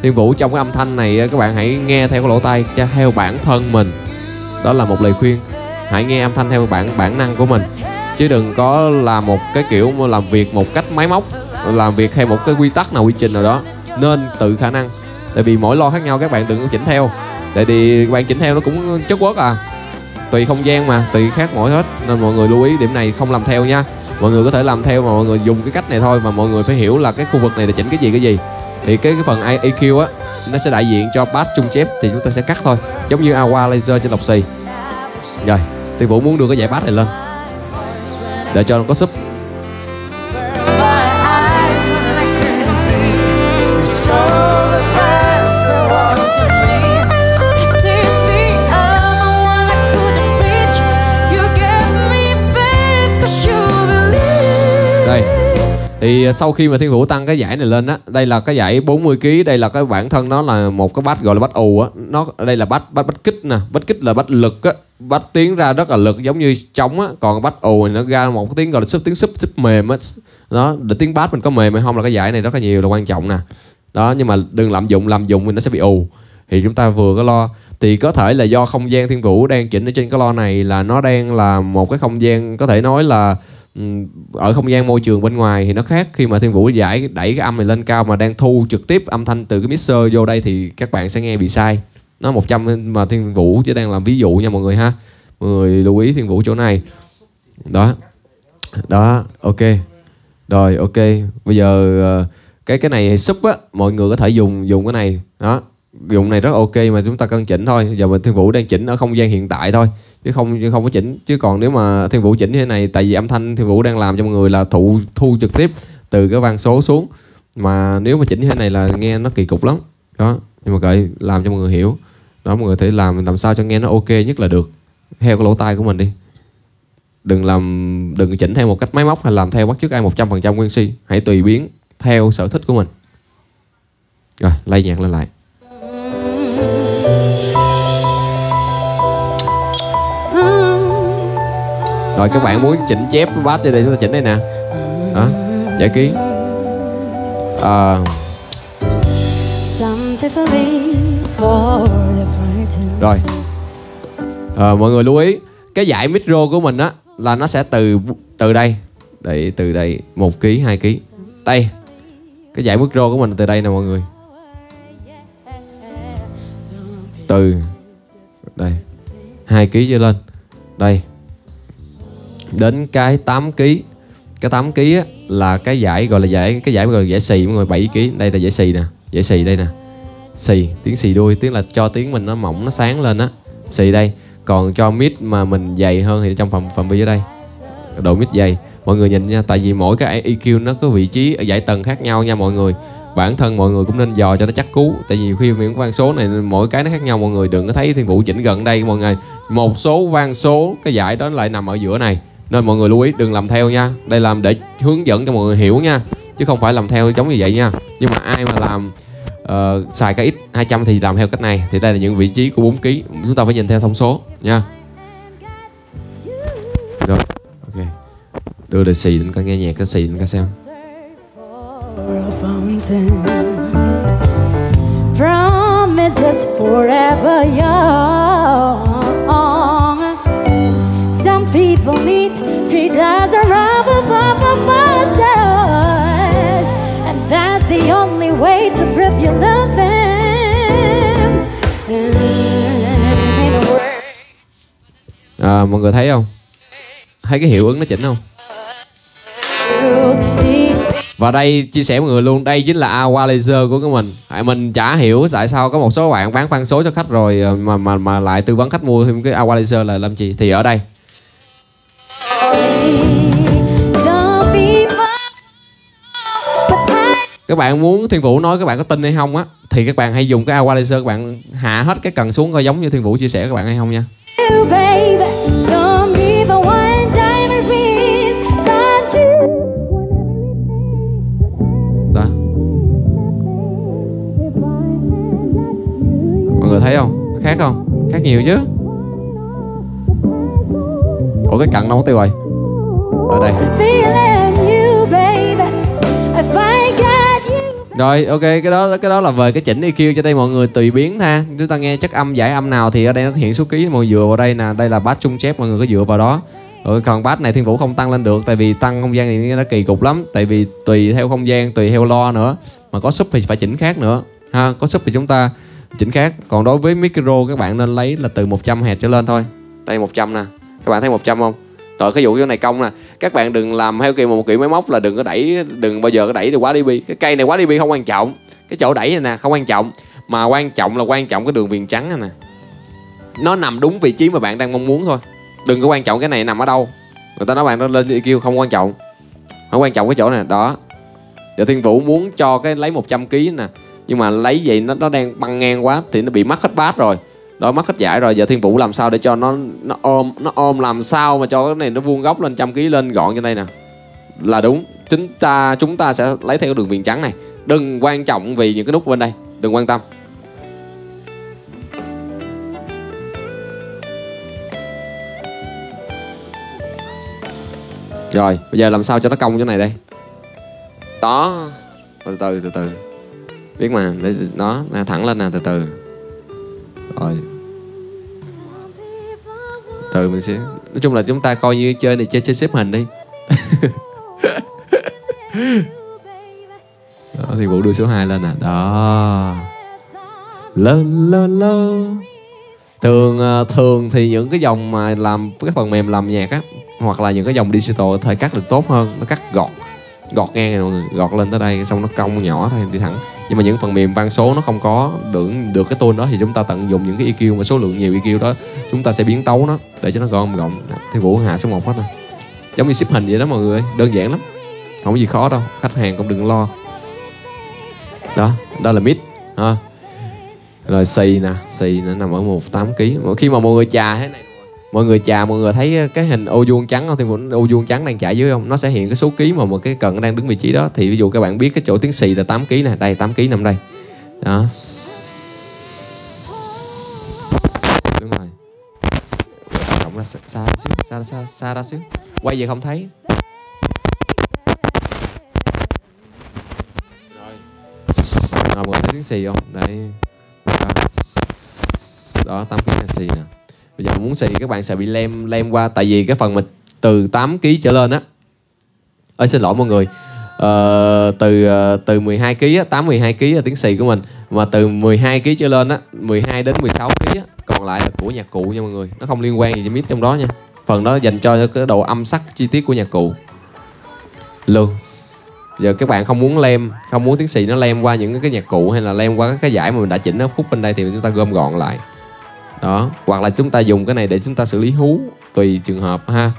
Thiên Vũ trong cái âm thanh này các bạn hãy nghe theo cái lỗ tai theo bản thân mình. Đó là một lời khuyên. Hãy nghe âm thanh theo bản bản năng của mình, chứ đừng có làm một cái kiểu làm việc một cách máy móc, làm việc theo một cái quy tắc nào, quy trình nào đó. Nên tự khả năng. Tại vì mỗi lo khác nhau các bạn đừng có chỉnh theo. Tại vì các bạn chỉnh theo nó cũng chất quốc à. Tùy không gian mà, tùy khác mỗi hết. Nên mọi người lưu ý điểm này không làm theo nha. Mọi người có thể làm theo mà mọi người dùng cái cách này thôi. Mà mọi người phải hiểu là cái khu vực này là chỉnh cái gì cái gì. Thì cái, cái phần e quy á, nó sẽ đại diện cho bass trung chép, thì chúng ta sẽ cắt thôi. Giống như Aqua Laser trên lọc xì. Rồi, Thiên Vũ muốn đưa cái dải bass này lên để cho nó có sub. đây. Thì sau khi mà Thiên Vũ tăng cái giải này lên á, đây là cái giải bốn mươi ki lô gam, đây là cái bản thân nó là một cái bass gọi là bass ù á, nó đây là bass bass bass kích nè, bass kích là bass lực á, bass tiếng ra rất là lực giống như trống á, còn bass ù thì nó ra một cái tiếng gọi là súp tiếng súp súp mềm á. Đó, để tiếng bass mình có mềm hay không là cái giải này rất là nhiều là quan trọng nè. Đó, nhưng mà đừng lạm dụng, lạm dụng thì nó sẽ bị ù. Thì chúng ta vừa có lo thì có thể là do không gian Thiên Vũ đang chỉnh ở trên cái lo này là nó đang là một cái không gian có thể nói là ở không gian môi trường bên ngoài thì nó khác. Khi mà Thiên Vũ giải đẩy cái âm này lên cao mà đang thu trực tiếp âm thanh từ cái mixer vô đây thì các bạn sẽ nghe bị sai. Nó một trăm mà Thiên Vũ chỉ đang làm ví dụ nha mọi người ha. Mọi người lưu ý Thiên Vũ chỗ này. Đó. Đó, ok. Rồi ok. Bây giờ cái cái này sub á, mọi người có thể dùng dùng cái này. Đó. Dụng này rất ok mà chúng ta cân chỉnh thôi. Giờ mình Thiên Vũ đang chỉnh ở không gian hiện tại thôi chứ không chứ không có chỉnh. Chứ còn nếu mà Thiên Vũ chỉnh như thế này, tại vì âm thanh Thiên Vũ đang làm cho mọi người là thụ thu trực tiếp từ cái van số xuống, mà nếu mà chỉnh như thế này là nghe nó kỳ cục lắm. Đó, nhưng mà kệ, làm cho mọi người hiểu. Đó, mọi người thể làm làm sao cho nghe nó ok nhất là được, theo cái lỗ tai của mình đi. Đừng làm đừng chỉnh theo một cách máy móc hay làm theo bắt chước ai một trăm phần trăm nguyên si. Hãy tùy biến theo sở thích của mình. Rồi, lay nhạc lên lại. Rồi các bạn muốn chỉnh chép bass cho đây chúng ta chỉnh đây nè. Đó, giải ký. À. Rồi. À, mọi người lưu ý cái giải micro của mình á là nó sẽ từ từ đây, để từ đây một ki lô gam, hai ki lô gam. Đây. Cái giải micro của mình từ đây nè mọi người. Từ đây hai ki lô gam trở lên. Đây. Đến cái tám ki lô gam. Cái tám ki lô gam á là cái giải gọi là giải cái giải gọi là giải xì mọi người, bảy ki lô gam. Đây là giải xì nè, giải xì đây nè. Xì, tiếng xì đuôi, tiếng là cho tiếng mình nó mỏng nó sáng lên á. Xì đây. Còn cho mid mà mình dày hơn thì trong phần phần bi ở đây. Độ mid dày. Mọi người nhìn nha, tại vì mỗi cái e quy nó có vị trí ở giải tầng khác nhau nha mọi người. Bản thân mọi người cũng nên dò cho nó chắc cú, tại vì khi những van số này mỗi cái nó khác nhau mọi người, đừng có thấy Thiên Vũ chỉnh gần đây mọi người. Một số van số cái giải đó lại nằm ở giữa này. Nên mọi người lưu ý đừng làm theo nha. Đây làm để hướng dẫn cho mọi người hiểu nha, chứ không phải làm theo giống như vậy nha. Nhưng mà ai mà làm uh, xài cái X hai trăm thì làm theo cách này. Thì đây là những vị trí của bốn ki lô gam. Chúng ta phải nhìn theo thông số nha. Rồi, ok. Đưa đề xì lên coi, nghe nhạc cái xì lên coi xem. People need treat as a rubber bubble buzzers, and that's the only way to prove you love them. À, mọi người thấy không? Thấy cái hiệu ứng nó chỉnh không? Và đây chia sẻ mọi người luôn, đây chính là Aqua Laser của cái mình. Mình chả hiểu tại sao có một số bạn bán khoan số cho khách rồi mà mà mà lại tư vấn khách mua thêm cái Aqua Laser là làm gì? Thì ở đây. Các bạn muốn Thiên Vũ nói các bạn có tin hay không á, thì các bạn hãy dùng cái Aqua Laser, các bạn hạ hết cái cần xuống coi giống như Thiên Vũ chia sẻ các bạn hay không nha. Đó. Mọi người thấy không? Khác không? Khác nhiều chứ. Ủa cái cần đâu có tiêu rồi. Ở đây. Rồi ok, cái đó cái đó là về cái chỉnh e quy cho đây mọi người tùy biến ha. Chúng ta nghe chất âm giải âm nào thì ở đây nó hiện số ký, mọi người dựa vào đây nè, đây là bass trung chép mọi người có dựa vào đó. Rồi còn bass này Thiên Vũ không tăng lên được tại vì tăng không gian thì nó kỳ cục lắm, tại vì tùy theo không gian, tùy theo lo nữa, mà có sub thì phải chỉnh khác nữa ha, có sub thì chúng ta chỉnh khác. Còn đối với micro các bạn nên lấy là từ một trăm héc trở lên thôi. Đây một trăm nè. Các bạn thấy một trăm không? Rồi cái vụ cái này cong nè. Các bạn đừng làm theo kiểu một kiểu máy móc là đừng có đẩy, đừng bao giờ có đẩy được quá dB. Cái cây này quá dB không quan trọng. Cái chỗ đẩy này nè không quan trọng, mà quan trọng là quan trọng cái đường viền trắng này nè. Nó nằm đúng vị trí mà bạn đang mong muốn thôi. Đừng có quan trọng cái này nằm ở đâu. Người ta nói bạn nó lên e quy không quan trọng. Không quan trọng cái chỗ này đó. Giờ Thiên Vũ muốn cho cái lấy một trăm ki lô gam nè, nhưng mà lấy vậy nó nó đang băng ngang quá thì nó bị mắc hết bass rồi. Đó, mất hết giải rồi. Giờ Thiên Vũ làm sao để cho nó nó ôm, nó ôm làm sao mà cho cái này nó vuông góc lên, trăm ký lên gọn trên đây nè. là đúng. Chính ta chúng ta sẽ lấy theo đường viền trắng này. Đừng quan trọng vì những cái nút bên đây, đừng quan tâm. Rồi, bây giờ làm sao cho nó cong chỗ này đây. Đó. Từ từ, từ từ. Biết mà, để nó thẳng lên nè, từ từ. Rồi. Từ mình sẽ... Nói chung là chúng ta coi như chơi này chơi, chơi xếp hình đi. Đó, thì Vũ đưa số hai lên nè. Đó. Lên, lên, lên. Thường, thường thì những cái dòng mà làm cái phần mềm làm nhạc á, hoặc là những cái dòng digital có thể cắt được tốt hơn, nó cắt gọt gọt ngang này mọi người, gọt lên tới đây xong nó cong nhỏ thôi đi thẳng. Nhưng mà những phần mềm văn số nó không có được được cái tool đó thì chúng ta tận dụng những cái e quy mà số lượng nhiều e quy đó, chúng ta sẽ biến tấu nó để cho nó gọn gọn. Thiên Vũ hạ số một hết nè, giống như ship hình vậy đó mọi người, đơn giản lắm, không có gì khó đâu, khách hàng cũng đừng lo. Đó, đó là mid ha. Rồi xì nè, xì nó nằm ở một phẩy tám ki lô gam. Mỗi khi mà mọi người chà thế này, mọi người chà, mọi người thấy cái hình ô vuông trắng không? Thì ô vuông trắng đang chạy dưới không? Nó sẽ hiện cái số ký mà một cái cần đang đứng vị trí đó. Thì ví dụ các bạn biết cái chỗ tiếng xì là tám ki lô gam nè. Đây, tám ki lô gam nằm đây. Đó. Đúng rồi. Cộng ra xa ra xíu, xa, xa, xa ra xíu. Quay về không thấy. Rồi. Rồi, mọi người thấy tiếng xì không? Đấy. Đó, tám ki lô gam là xì nè. Bây giờ muốn xì các bạn sẽ bị lem lem qua. Tại vì cái phần mà từ tám ki lô gam trở lên á, ơi xin lỗi mọi người, ờ, Từ từ mười hai ki lô gam á, tám mười hai ki lô gam là tiếng xì của mình. Mà từ mười hai ki lô gam trở lên á, mười hai đến mười sáu ki lô gam á, còn lại là của nhạc cụ nha mọi người. Nó không liên quan gì cho mít trong đó nha. Phần đó dành cho cái độ âm sắc chi tiết của nhạc cụ luôn. Giờ các bạn không muốn lem, không muốn tiếng xì nó lem qua những cái nhạc cụ, hay là lem qua cái giải mà mình đã chỉnh ở khúc bên đây, thì chúng ta gom gọn lại. Đó, hoặc là chúng ta dùng cái này để chúng ta xử lý hú, tùy trường hợp ha.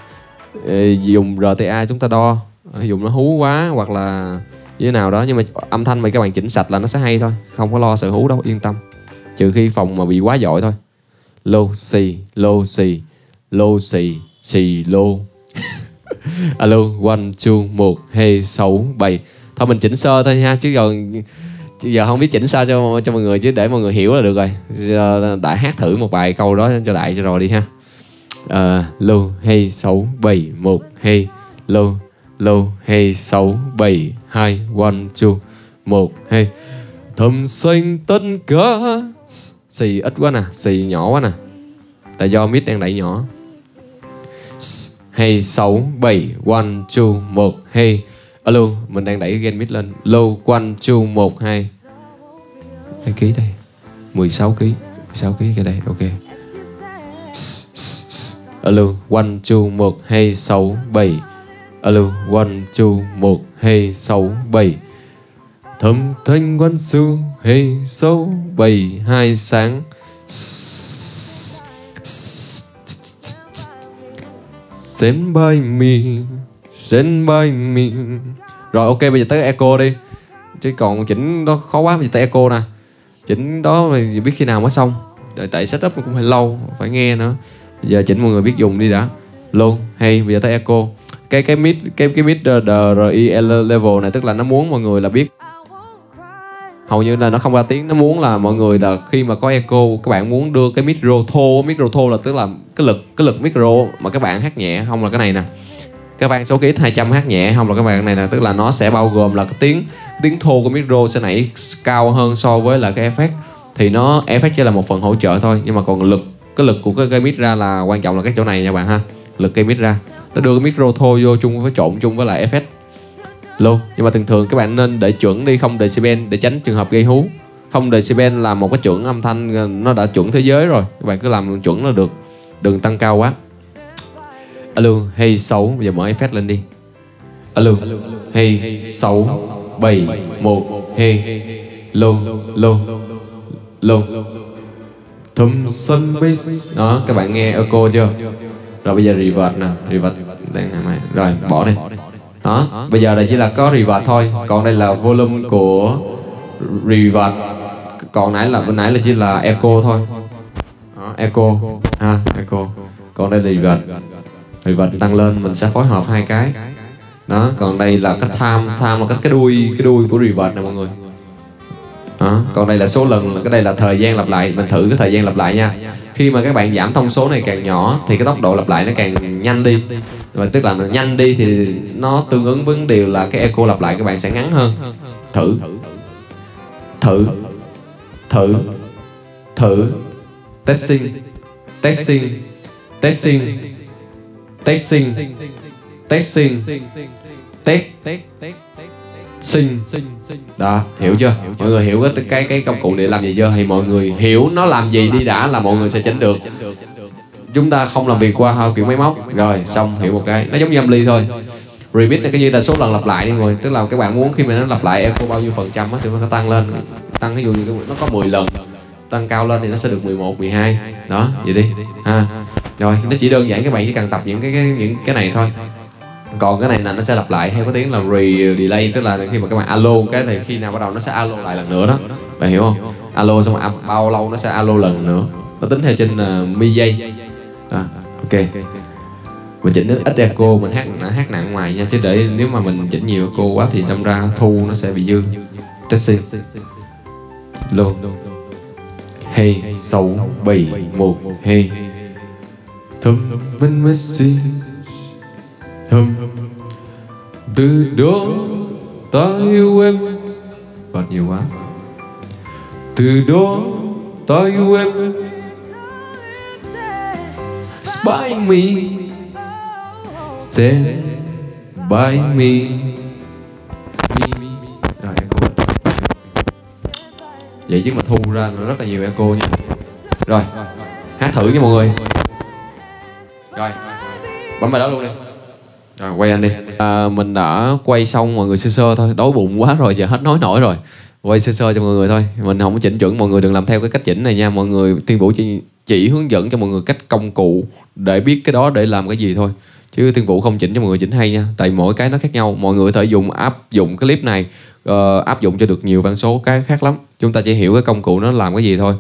Dùng rờ tê a chúng ta đo, dùng nó hú quá hoặc là như thế nào đó. Nhưng mà âm thanh mà các bạn chỉnh sạch là nó sẽ hay thôi, không có lo sự hú đâu, yên tâm. Trừ khi phòng mà bị quá dội thôi. Lô xì, lô xì, lô xì, xì lô. Alo, một, hai, một, hai, sáu, bảy. Thôi mình chỉnh sơ thôi ha, chứ còn... giờ không biết chỉnh sao cho cho mọi người, chứ để mọi người hiểu là được rồi. Giờ Đại hát thử một vài câu đó cho Đại cho rồi đi ha. À, lô hai sáu bảy một hai, lô lô hai sáu bảy hai, one two một hai. Thầm xanh tất cả. Xì ít quá nè, xì nhỏ quá nè. Tại do mít đang đẩy nhỏ. Hai sáu bảy one two một hai. Alo, mình đang đẩy gen mid lên. Low, một, hai, một, hai. hai ki lô gam đây, mười sáu ki lô gam, mười sáu ki lô gam cái đây, ok. Alo, một, hai, một, hai, sáu, bảy. Alo, một, hai, một, hai, sáu, bảy. Thâm thanh quan sư, hai, sáu, bảy, hai sáng. Send by me, send by me. Rồi ok, bây giờ tới echo đi. Chứ còn chỉnh đó khó quá, bây giờ tới echo nè. Chỉnh đó thì biết khi nào mới xong. Rồi tại setup cũng hơi lâu, phải nghe nữa. Bây giờ chỉnh mọi người biết dùng đi đã. Luôn, hay bây giờ tới echo. Cái cái mid cái cái mid đê rờ i lờ level này tức là nó muốn mọi người là biết. Hầu như là nó không ra tiếng, nó muốn là mọi người là khi mà có echo các bạn muốn đưa cái micro thô, micro thô là tức là cái lực cái lực micro mà các bạn hát nhẹ không là cái này nè. Các vang số ký hai trăm hát nhẹ không là các bạn này nè, tức là nó sẽ bao gồm là cái tiếng tiếng thô của micro sẽ nảy cao hơn so với là cái effect. Thì nó effect chỉ là một phần hỗ trợ thôi, nhưng mà còn lực cái lực của cái cây mic ra là quan trọng, là cái chỗ này nha bạn ha. Lực cây mic ra, nó đưa cái micro thô vô chung với trộn chung với lại effect luôn. Nhưng mà thường thường các bạn nên để chuẩn đi không decibel để tránh trường hợp gây hú. Không decibel là một cái chuẩn âm thanh nó đã chuẩn thế giới rồi, các bạn cứ làm chuẩn là được, đừng tăng cao quá. Alo, hey sáu, bây giờ mở effect lên đi. Alo, hey sáu bảy một hey, lô lô lô thấm sân bass. Đó, các bạn nghe echo chưa? Rồi bây giờ reverse nè, reverse đang hàng này. Rồi bỏ đi. Đó, bây giờ đây chỉ là có reverse thôi, còn đây là volume của reverse. Còn nãy là bữa nãy là chỉ là echo thôi. Đó, echo ha, echo. Còn đây là reverse. Vì vậy tăng lên mình sẽ phối hợp hai cái. Đó, còn đây là cách tham, tham là cách cái đuôi cái đuôi của reverb nè mọi người. Đó, còn đây là số lần, cái đây là thời gian lặp lại. Mình thử cái thời gian lặp lại nha. Khi mà các bạn giảm thông số này càng nhỏ thì cái tốc độ lặp lại nó càng nhanh đi. Và tức là nhanh đi thì nó tương ứng với điều là cái echo lặp lại các bạn sẽ ngắn hơn. Thử Thử Thử Thử Testing Testing Testing Testing Testing Testing. Đó, hiểu chưa? Mọi người hiểu cái cái cái công cụ để làm gì chưa? Thì mọi người hiểu nó làm gì đi đã là mọi người sẽ chỉnh được. Chúng ta không làm việc qua kiểu máy móc. Rồi, xong hiểu một cái. Nó giống như âm ly thôi. Remix là cái như là số lần lặp lại đi mọi. Tức là các bạn muốn khi mà nó lặp lại echo bao nhiêu phần trăm á thì nó sẽ tăng lên. Tăng cái dù như nó có mười lần. Tăng cao lên thì nó sẽ được mười một, mười hai. Đó, vậy đi. Ha. Rồi, nó chỉ đơn giản các bạn chỉ cần tập những cái cái những cái này thôi. Còn cái này là nó sẽ lặp lại theo cái tiếng là re-delay. Tức là khi mà các bạn alo cái thì khi nào bắt đầu nó sẽ alo lại lần nữa đó. Bạn hiểu không? Alo xong rồi bao lâu nó sẽ alo lần nữa. Nó tính theo trên uh, mi giây. À, ok. Mình chỉnh ít echo, mình hát nó hát nặng ngoài nha, chứ để nếu mà mình chỉnh nhiều echo quá thì đâm ra thu nó sẽ bị dư. Testing luôn. Hey sáu bảy một hey. Thầm mình message. Thầm từ đó ta yêu em. Bật nhiều quá. Từ đó ta yêu em. By me, stand by me. Rồi, echo. Vậy chứ mà thu ra nó rất là nhiều echo nha. Rồi, hát thử nha mọi người. Rồi, bấm vào đó luôn đi. Rồi, quay anh đi. À, mình đã quay xong mọi người sơ sơ thôi. Đói bụng quá rồi, giờ hết nói nổi rồi. Quay sơ sơ cho mọi người thôi. Mình không có chỉnh chuẩn, mọi người đừng làm theo cái cách chỉnh này nha. Mọi người, Thiên Vũ chỉ, chỉ hướng dẫn cho mọi người cách công cụ để biết cái đó để làm cái gì thôi. Chứ Thiên Vũ không chỉnh cho mọi người chỉnh hay nha. Tại mỗi cái nó khác nhau. Mọi người có thể dùng áp dụng cái clip này uh, áp dụng cho được nhiều vạn số cái khác lắm. Chúng ta chỉ hiểu cái công cụ nó làm cái gì thôi.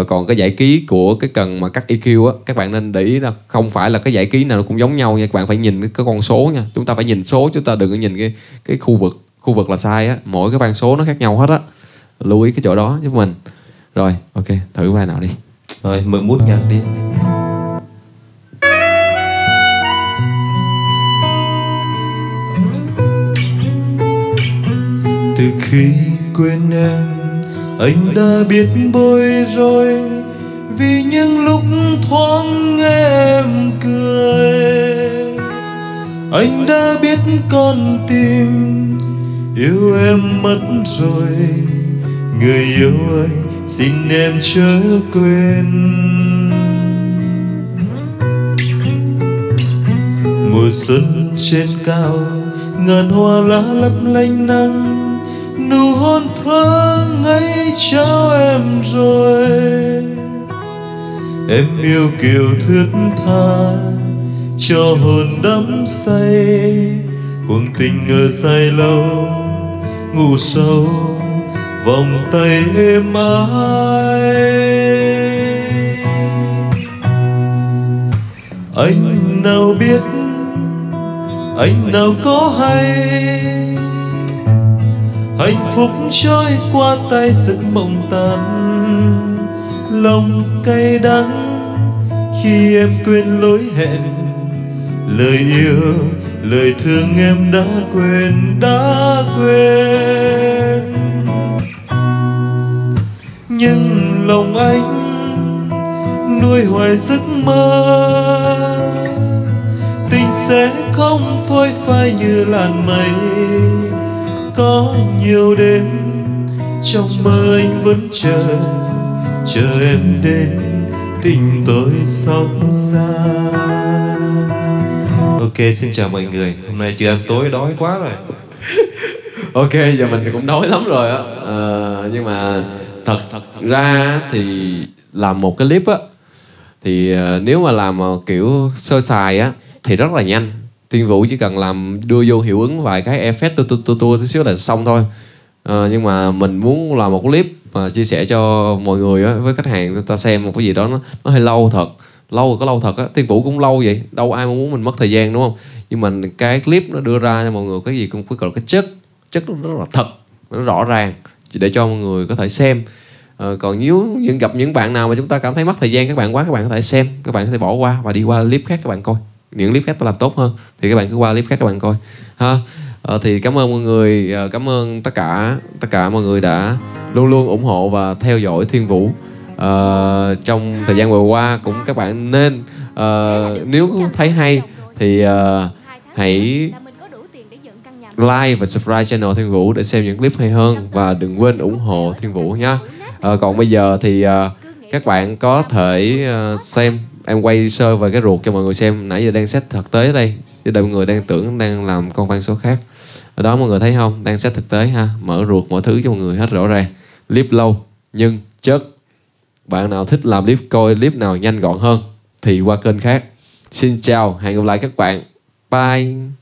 Uh, còn cái giải ký của cái cần mà cắt e quy á, các bạn nên để ý là không phải là cái giải ký nào cũng giống nhau nha. Các bạn phải nhìn cái con số nha. Chúng ta phải nhìn số, chúng ta đừng có nhìn cái cái khu vực. Khu vực là sai á, mỗi cái vang số nó khác nhau hết á. Lưu ý cái chỗ đó giúp mình. Rồi, ok, thử vai nào đi. Rồi, mượn mút nhạc đi. Từ khi quên em, anh đã biết bối rối vì những lúc thoáng em cười. Anh đã biết con tim yêu em mất rồi, người yêu ơi xin em chớ quên. Mùa xuân trên cao ngàn hoa lá lấp lánh nắng, nụ hôn thơ ngây trao em rồi. Em yêu kiều thướt tha cho hồn đắm say, cuồng tình ở dài lâu ngủ sâu vòng tay êm ái. Anh nào biết, anh nào có hay, hạnh phúc trôi qua tay giấc mộng tan, lòng cay đắng khi em quên lối hẹn, lời yêu lời thương em đã quên, đã quên. Nhưng lòng anh nuôi hoài giấc mơ, tình sẽ không phôi phai như làn mây. Có nhiều đêm trong mơ anh vẫn chờ, chờ em đến tình tôi xót xa. Ok, xin chào mọi người. Hôm nay chị em tối đói quá rồi. Ok, giờ mình cũng đói lắm rồi á. À, nhưng mà thật, thật thật ra thì làm một cái clip á, thì nếu mà làm kiểu sơ sài á thì rất là nhanh. Thiên Vũ chỉ cần làm đưa vô hiệu ứng vài cái effect tu tu tu tu tí xíu là xong thôi. À, nhưng mà mình muốn làm một clip mà chia sẻ cho mọi người á, với khách hàng người ta xem một cái gì đó nó, nó hơi lâu thật. Lâu có lâu thật á, Thiên Vũ cũng lâu vậy. Đâu ai mà muốn mình mất thời gian đúng không? nhưng mà cái clip nó đưa ra cho mọi người cái gì cũng cái gọi là cái chất chất nó rất là thật, nó rõ ràng để cho mọi người có thể xem. À, còn nếu những gặp những bạn nào mà chúng ta cảm thấy mất thời gian các bạn quá, các bạn có thể xem, các bạn có thể bỏ qua và đi qua clip khác các bạn coi. Những clip khác tôi làm tốt hơn thì các bạn cứ qua clip khác các bạn coi ha. À, thì cảm ơn mọi người, cảm ơn tất cả tất cả mọi người đã luôn luôn ủng hộ và theo dõi Thiên Vũ à, trong thời gian vừa qua. Cũng các bạn nên à, nếu thấy hay thì à, hãy like và subscribe channel Thiên Vũ để xem những clip hay hơn, và đừng quên ủng hộ Thiên Vũ nhé. À, còn bây giờ thì à, các bạn có thể à, xem em quay sơ về cái ruột cho mọi người xem. Nãy giờ đang xét thực tế ở đây chứ mọi người đang tưởng đang làm con văn số khác ở đó, mọi người thấy không, đang xét thực tế ha, mở ruột mọi thứ cho mọi người hết rõ ràng. Clip lâu nhưng chất, bạn nào thích làm clip coi clip nào nhanh gọn hơn thì qua kênh khác. Xin chào, hẹn gặp lại các bạn, bye.